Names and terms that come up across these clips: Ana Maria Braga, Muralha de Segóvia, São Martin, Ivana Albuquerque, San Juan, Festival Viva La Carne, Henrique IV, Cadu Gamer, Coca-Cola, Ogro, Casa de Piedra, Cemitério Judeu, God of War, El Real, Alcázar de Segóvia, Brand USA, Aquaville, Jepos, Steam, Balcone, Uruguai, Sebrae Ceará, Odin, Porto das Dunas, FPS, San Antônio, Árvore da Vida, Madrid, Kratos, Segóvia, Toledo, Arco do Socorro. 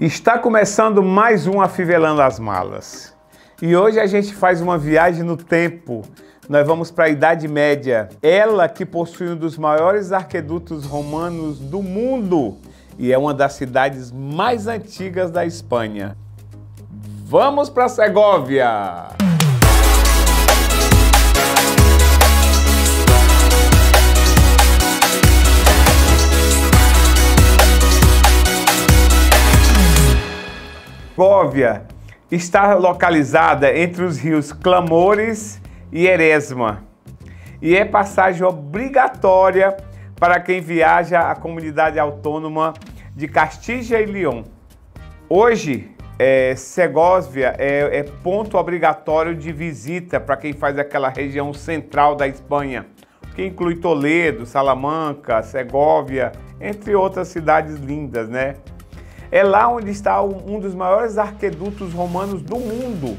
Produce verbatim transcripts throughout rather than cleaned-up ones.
Está começando mais um Afivelando as Malas. E hoje a gente faz uma viagem no tempo. Nós vamos para a Idade Média. Ela que possui um dos maiores arquedutos romanos do mundo e é uma das cidades mais antigas da Espanha. Vamos para Segóvia! Segóvia está localizada entre os rios Clamores e Eresma e é passagem obrigatória para quem viaja à comunidade autônoma de Castilla y León. Hoje, é, Segóvia é, é ponto obrigatório de visita para quem faz aquela região central da Espanha, que inclui Toledo, Salamanca, Segóvia, entre outras cidades lindas, né? É lá onde está um dos maiores arquedutos romanos do mundo.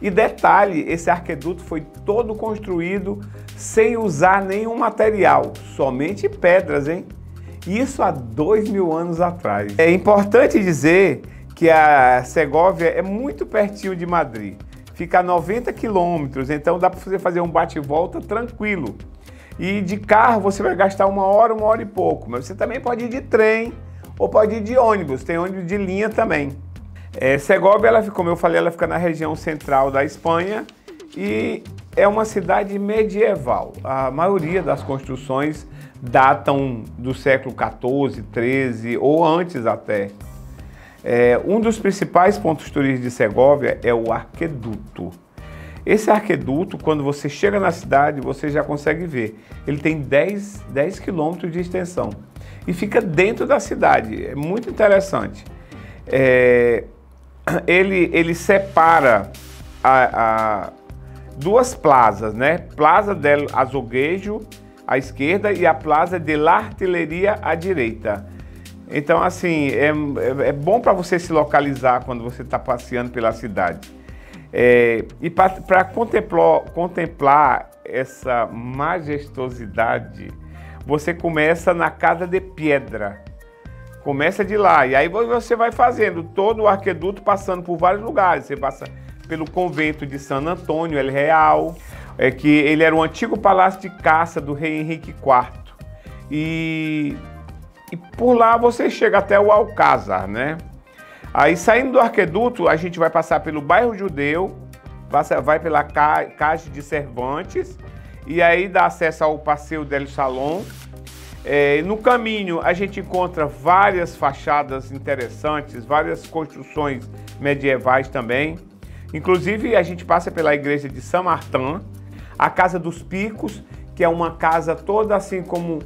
E detalhe, esse arqueduto foi todo construído sem usar nenhum material, somente pedras, hein? Isso há dois mil anos atrás. É importante dizer que a Segóvia é muito pertinho de Madrid. Fica a noventa quilômetros, então dá para você fazer um bate-volta tranquilo. E de carro você vai gastar uma hora, uma hora e pouco, mas você também pode ir de trem, ou pode ir de ônibus, tem ônibus de linha também. É, Segóvia, ela, como eu falei, ela fica na região central da Espanha e é uma cidade medieval. A maioria das construções datam do século quatorze, treze ou antes até. É, um dos principais pontos turísticos de Segóvia é o arqueduto. Esse arqueduto, quando você chega na cidade, você já consegue ver. Ele tem dez quilômetros de extensão. E fica dentro da cidade, é muito interessante. É, ele, ele separa a, a duas plazas, né? Plaza del Azoguejo, à esquerda, e a Plaza de la Artileria, à direita. Então, assim, é, é, é bom para você se localizar quando você está passeando pela cidade. É, e para contemplar, contemplar essa majestosidade, você começa na Casa de Piedra, começa de lá, e aí você vai fazendo todo o arqueduto, passando por vários lugares. Você passa pelo Convento de San Antônio, El Real, é que ele era um antigo palácio de caça do rei Henrique quarto, e, e por lá você chega até o Alcázar, né? Aí saindo do arqueduto, a gente vai passar pelo bairro Judeu, passa, vai pela Ca, Caixa de Cervantes, e aí dá acesso ao Passeio del Salon. É, no caminho a gente encontra várias fachadas interessantes, várias construções medievais também. Inclusive a gente passa pela igreja de São Martin, a Casa dos Picos, que é uma casa toda assim como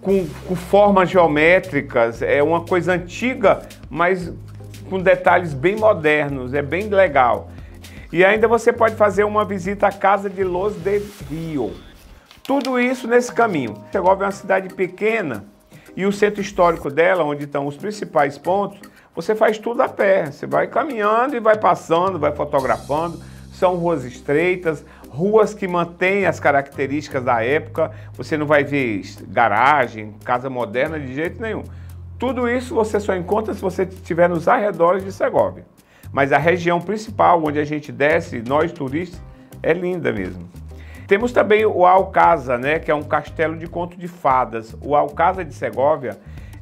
com, com formas geométricas. É uma coisa antiga, mas com detalhes bem modernos, é bem legal. E ainda você pode fazer uma visita à Casa de Los de Rio. Tudo isso nesse caminho. Segóvia é uma cidade pequena e o centro histórico dela, onde estão os principais pontos, você faz tudo a pé. Você vai caminhando e vai passando, vai fotografando. São ruas estreitas, ruas que mantêm as características da época. Você não vai ver garagem, casa moderna de jeito nenhum. Tudo isso você só encontra se você estiver nos arredores de Segóvia. Mas a região principal, onde a gente desce, nós turistas, é linda mesmo. Temos também o Alcázar, né, que é um castelo de conto de fadas. O Alcázar de Segóvia,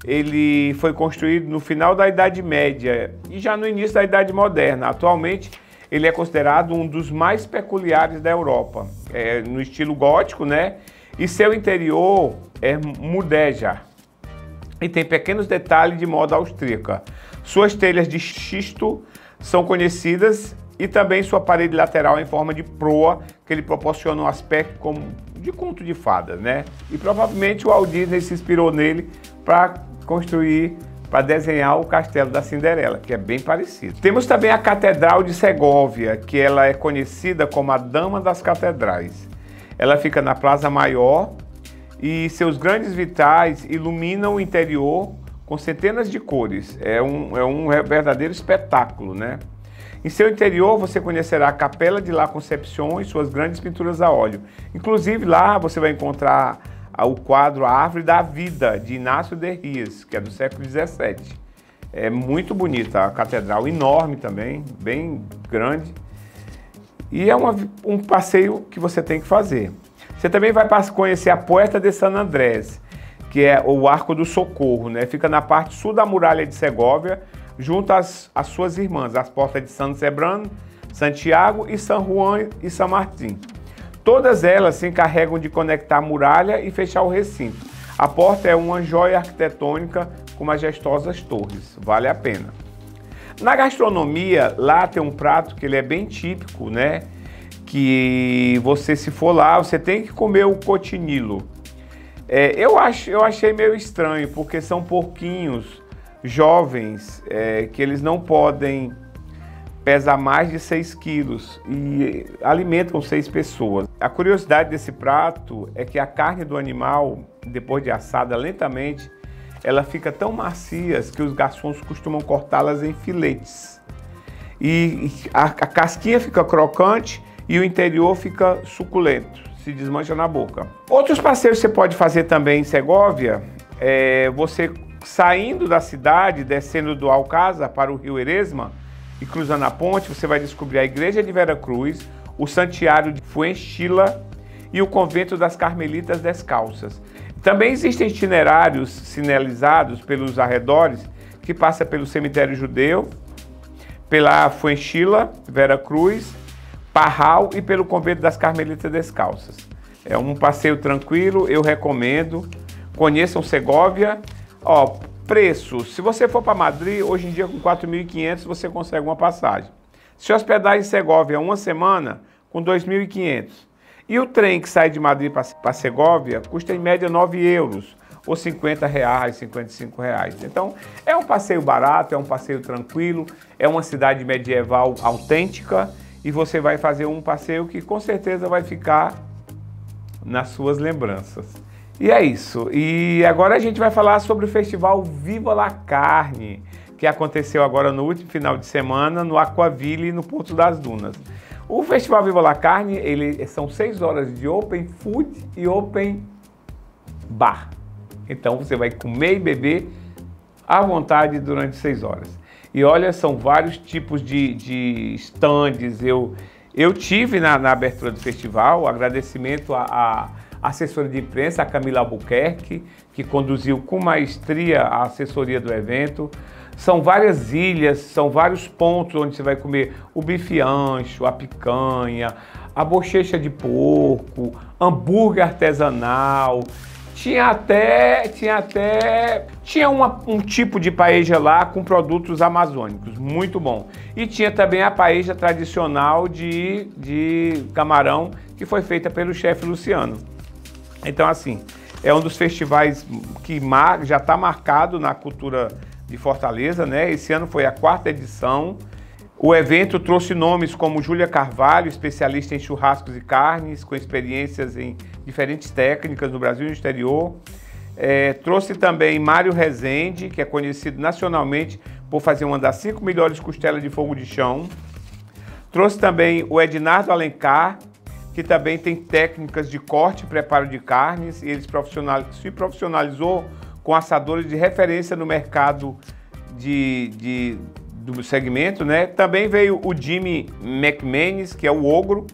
ele foi construído no final da Idade Média e já no início da Idade Moderna. Atualmente, ele é considerado um dos mais peculiares da Europa, é, no estilo gótico, né, e seu interior é mudéjar e tem pequenos detalhes de moda austríaca. Suas telhas de xisto são conhecidas e também sua parede lateral em forma de proa, que ele proporciona um aspecto como de conto de fadas, né? E provavelmente o Walt Disney se inspirou nele para construir, para desenhar o Castelo da Cinderela, que é bem parecido. Temos também a Catedral de Segóvia, que ela é conhecida como a Dama das Catedrais. Ela fica na Plaza Maior e seus grandes vitrais iluminam o interior com centenas de cores. É um, é um verdadeiro espetáculo, né? Em seu interior, você conhecerá a Capela de La Concepción e suas grandes pinturas a óleo. Inclusive, lá você vai encontrar o quadro A Árvore da Vida, de Inácio de Rias, que é do século dezessete. É muito bonita, a catedral enorme também, bem grande. E é uma, um passeio que você tem que fazer. Você também vai conhecer a Puerta de San Andrés, que é o Arco do Socorro, né? Fica na parte sul da muralha de Segóvia, junto às, às suas irmãs, as portas de San Sebrano, Santiago e San Juan e São Martin. Todas elas se encarregam de conectar a muralha e fechar o recinto. A porta é uma joia arquitetônica com majestosas torres, vale a pena. Na gastronomia, lá tem um prato que ele é bem típico, né? Que você, se for lá, você tem que comer o cotinilo. É, eu, acho, eu achei meio estranho, porque são porquinhos jovens é, que eles não podem pesar mais de seis quilos e alimentam seis pessoas. A curiosidade desse prato é que a carne do animal, depois de assada lentamente, ela fica tão macia que os garçons costumam cortá-las em filetes. E a, a casquinha fica crocante e o interior fica suculento, se desmancha na boca. Outros passeios que você pode fazer também em Segóvia, é você saindo da cidade, descendo do Alcázar para o Rio Eresma e cruzando a ponte, você vai descobrir a Igreja de Vera Cruz, o Santuário de Fuenchila e o Convento das Carmelitas Descalças. Também existem itinerários sinalizados pelos arredores, que passa pelo cemitério judeu, pela Fuenchila, Vera Cruz, Parral e pelo Convento das Carmelitas Descalças. É um passeio tranquilo, eu recomendo. Conheçam Segóvia. Ó, preço, se você for para Madrid, hoje em dia com quatro mil e quinhentos você consegue uma passagem. Se hospedar em Segóvia uma semana, com dois mil e quinhentos. E o trem que sai de Madrid para Segóvia custa em média nove euros, ou cinquenta reais, cinquenta e cinco reais. Então é um passeio barato, é um passeio tranquilo, é uma cidade medieval autêntica, e você vai fazer um passeio que com certeza vai ficar nas suas lembranças. E é isso. E agora a gente vai falar sobre o Festival Viva La Carne, que aconteceu agora no último final de semana no Aquaville, no Porto das Dunas. O Festival Viva La Carne, ele, são seis horas de open food e open bar. Então você vai comer e beber à vontade durante seis horas. E olha, são vários tipos de, de stands. Eu, eu tive na, na abertura do festival, agradecimento à assessora de imprensa, a Camila Albuquerque, que conduziu com maestria a assessoria do evento. São várias ilhas, são vários pontos onde você vai comer o bife ancho, a picanha, a bochecha de porco, hambúrguer artesanal. Tinha até, tinha até, tinha uma, um tipo de paella lá com produtos amazônicos, muito bom. E tinha também a paella tradicional de, de camarão, que foi feita pelo chefe Luciano. Então, assim, é um dos festivais que mar, já está marcado na cultura de Fortaleza, né? Esse ano foi a quarta edição. O evento trouxe nomes como Júlia Carvalho, especialista em churrascos e carnes, com experiências em diferentes técnicas no Brasil e no exterior. É, trouxe também Mário Rezende, que é conhecido nacionalmente por fazer uma das cinco melhores costelas de fogo de chão. Trouxe também o Ednardo Alencar, que também tem técnicas de corte e preparo de carnes, e ele se profissionalizou com assadores de referência no mercado de... de do segmento, né? Também veio o Jimmy McManus, que é o Ogro,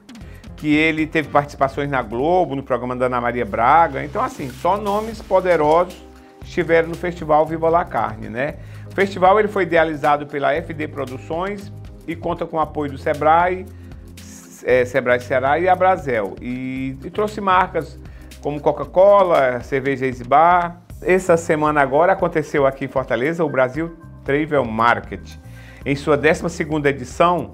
que ele teve participações na Globo, no programa da Ana Maria Braga. Então, assim, só nomes poderosos estiveram no Festival Viva La Carne, né? O festival ele foi idealizado pela F D Produções e conta com o apoio do Sebrae, é, Sebrae Ceará e a Brasel. E, e trouxe marcas como Coca-Cola, Cerveja Exibar. Essa semana agora aconteceu aqui em Fortaleza o Brasil Travel Market. Em sua décima segunda edição,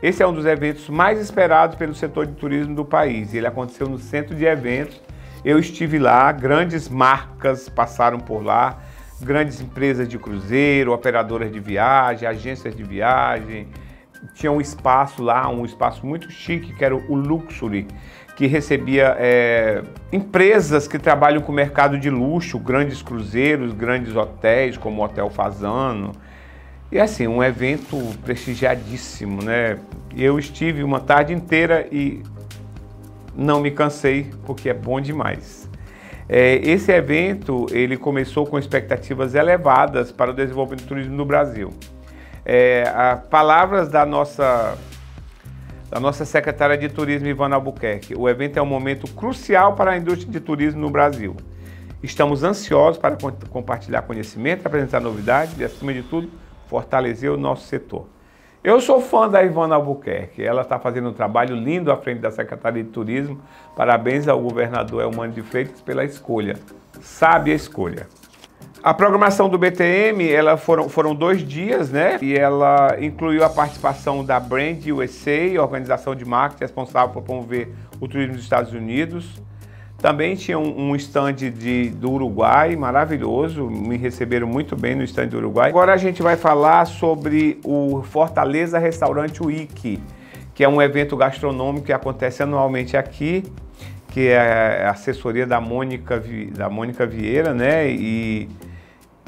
esse é um dos eventos mais esperados pelo setor de turismo do país. Ele aconteceu no centro de eventos, eu estive lá, grandes marcas passaram por lá, grandes empresas de cruzeiro, operadoras de viagem, agências de viagem. Tinha um espaço lá, um espaço muito chique, que era o Luxury, que recebia é, empresas que trabalham com o mercado de luxo, grandes cruzeiros, grandes hotéis, como o Hotel Fazano. E assim, um evento prestigiadíssimo, né? Eu estive uma tarde inteira e não me cansei, porque é bom demais. Esse evento ele começou com expectativas elevadas para o desenvolvimento do turismo no Brasil. É, as palavras da nossa, da nossa secretária de Turismo, Ivana Albuquerque, o evento é um momento crucial para a indústria de turismo no Brasil. Estamos ansiosos para compartilhar conhecimento, apresentar novidades e, acima de tudo, fortalecer o nosso setor. Eu sou fã da Ivana Albuquerque, ela está fazendo um trabalho lindo à frente da Secretaria de Turismo. Parabéns ao governador Elmano de Freitas pela escolha, sábia escolha. A programação do B T M, ela foram, foram dois dias, né? E ela incluiu a participação da Brand U S A, organização de marketing responsável por promover o turismo dos Estados Unidos. Também tinha um, um stand de, do Uruguai, maravilhoso, me receberam muito bem no stand do Uruguai. Agora a gente vai falar sobre o Fortaleza Restaurant Week, que é um evento gastronômico que acontece anualmente aqui, que é a assessoria da Mônica, da Mônica Vieira, né, e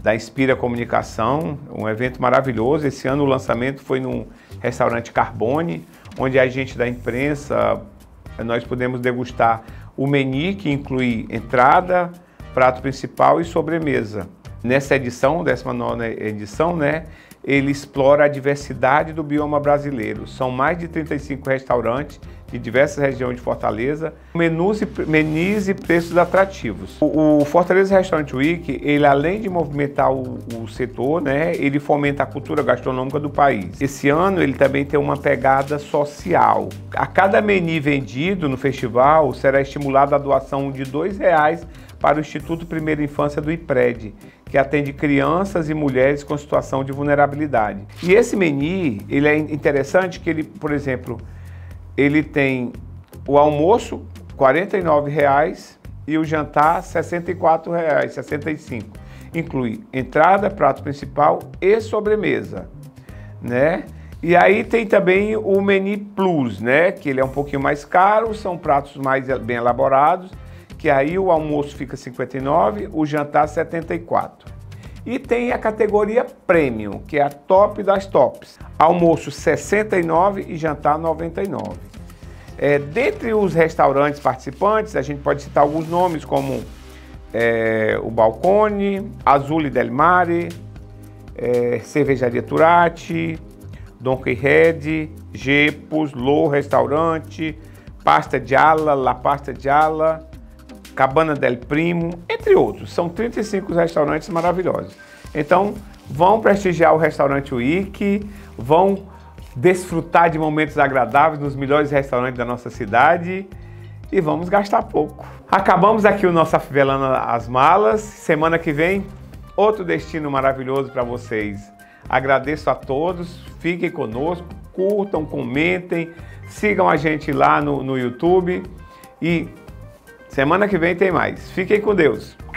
da Inspira Comunicação, um evento maravilhoso. Esse ano o lançamento foi num restaurante Carbone, onde a gente da imprensa, nós pudemos degustar o menu que inclui entrada, prato principal e sobremesa. Nessa edição, décima nona edição, né, ele explora a diversidade do bioma brasileiro. São mais de trinta e cinco restaurantes de diversas regiões de Fortaleza, menus e, menus e preços atrativos. O, o Fortaleza Restaurant Week, ele além de movimentar o, o setor, né, ele fomenta a cultura gastronômica do país. Esse ano ele também tem uma pegada social. A cada menu vendido no festival será estimulada a doação de dois reais para o Instituto Primeira Infância do IPRED, que atende crianças e mulheres com situação de vulnerabilidade. E esse menu, ele é interessante que ele, por exemplo, ele tem o almoço quarenta e nove reais e o jantar sessenta e quatro reais e sessenta e cinco centavos. Inclui entrada, prato principal e sobremesa, né? E aí tem também o menu plus, né? Que ele é um pouquinho mais caro, são pratos mais bem elaborados, que aí o almoço fica cinquenta e nove reais, o jantar setenta e quatro reais. E tem a categoria Premium, que é a top das tops. Almoço sessenta e nove reais e jantar noventa e nove reais. É, dentre os restaurantes participantes, a gente pode citar alguns nomes, como é, o Balcone, Azul Del Mare, é, Cervejaria Turati, Donkey Head, Jepos, Lô Restaurante, Pasta de Ala, La Pasta de Ala, Cabana del Primo, entre outros. São trinta e cinco restaurantes maravilhosos. Então, vão prestigiar o Restaurante Week, vão desfrutar de momentos agradáveis nos melhores restaurantes da nossa cidade e vamos gastar pouco. Acabamos aqui o nosso Afivelando as Malas. Semana que vem, outro destino maravilhoso para vocês. Agradeço a todos, fiquem conosco, curtam, comentem, sigam a gente lá no, no YouTube e semana que vem tem mais. Fiquem com Deus!